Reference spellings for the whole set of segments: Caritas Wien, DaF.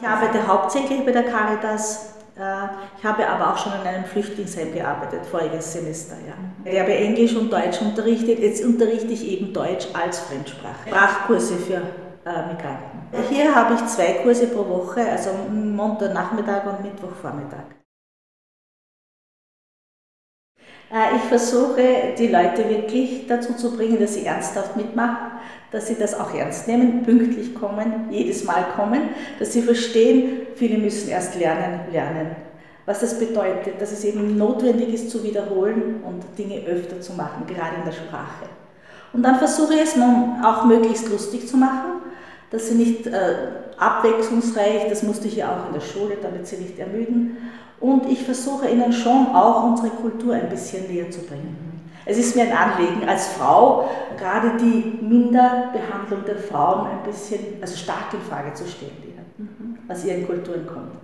Ich arbeite hauptsächlich bei der Caritas. Ich habe aber auch schon in einem Flüchtlingsheim gearbeitet, voriges Semester. Ja. Ich habe Englisch und Deutsch unterrichtet, jetzt unterrichte ich eben Deutsch als Fremdsprache. Sprachkurse für Migranten. Hier habe ich 2 Kurse pro Woche, also Montagnachmittag und Mittwochvormittag. Ich versuche, die Leute wirklich dazu zu bringen, dass sie ernsthaft mitmachen, dass sie das auch ernst nehmen, pünktlich kommen, jedes Mal kommen, dass sie verstehen, viele müssen erst lernen. Was das bedeutet, dass es eben notwendig ist, zu wiederholen und Dinge öfter zu machen, gerade in der Sprache. Und dann versuche ich es auch möglichst lustig zu machen, dass sie nicht abwechslungsreich, das musste ich ja auch in der Schule, damit sie nicht ermüden. Und ich versuche ihnen schon auch unsere Kultur ein bisschen näher zu bringen. Es ist mir ein Anliegen als Frau, gerade die Minderbehandlung der Frauen ein bisschen, also stark in Frage zu stellen, aus ihren Kulturen kommt.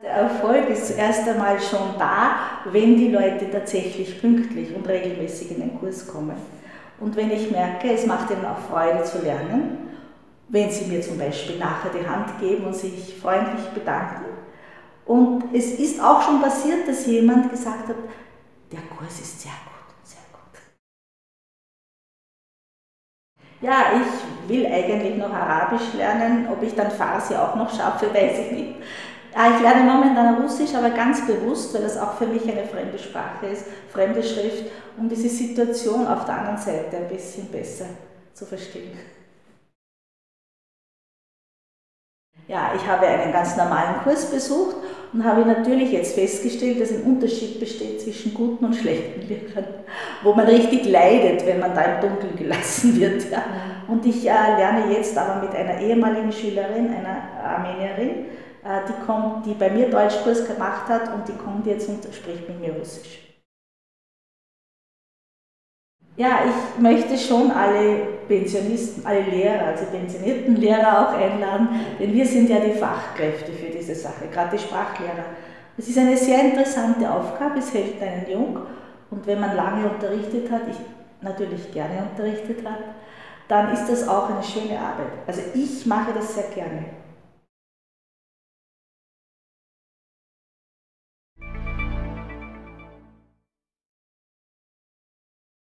Der Erfolg ist zuerst einmal schon da, wenn die Leute tatsächlich pünktlich und regelmäßig in den Kurs kommen. Und wenn ich merke, es macht ihnen auch Freude zu lernen, wenn sie mir zum Beispiel nachher die Hand geben und sich freundlich bedanken. Und es ist auch schon passiert, dass jemand gesagt hat, der Kurs ist sehr gut, sehr gut. Ja, ich will eigentlich noch Arabisch lernen, ob ich dann Farsi auch noch schaffe, weiß ich nicht. Ich lerne momentan Russisch, aber ganz bewusst, weil das auch für mich eine fremde Sprache ist, fremde Schrift, um diese Situation auf der anderen Seite ein bisschen besser zu verstehen. Ja, ich habe einen ganz normalen Kurs besucht und habe natürlich jetzt festgestellt, dass ein Unterschied besteht zwischen guten und schlechten Lehrern, wo man richtig leidet, wenn man da im Dunkeln gelassen wird. Ja. Und ich lerne jetzt aber mit einer ehemaligen Schülerin, einer Armenierin, die bei mir Deutschkurs gemacht hat und die kommt jetzt und spricht mit mir Russisch. Ja, ich möchte schon alle Pensionisten, alle Lehrer, also pensionierten Lehrer auch einladen, denn wir sind ja die Fachkräfte für diese Sache, gerade die Sprachlehrer. Es ist eine sehr interessante Aufgabe, es hält einen jung und wenn man lange unterrichtet hat, ich natürlich gerne unterrichtet hat, dann ist das auch eine schöne Arbeit. Also ich mache das sehr gerne.